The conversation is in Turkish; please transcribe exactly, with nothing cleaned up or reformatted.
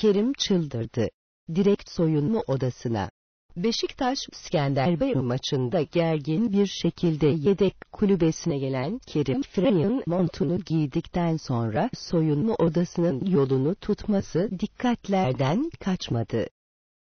Kerim çıldırdı. Direkt soyunma odasına. Beşiktaş-İskenderbey maçında gergin bir şekilde yedek kulübesine gelen Kerim Frei'nin montunu giydikten sonra soyunma odasının yolunu tutması dikkatlerden kaçmadı.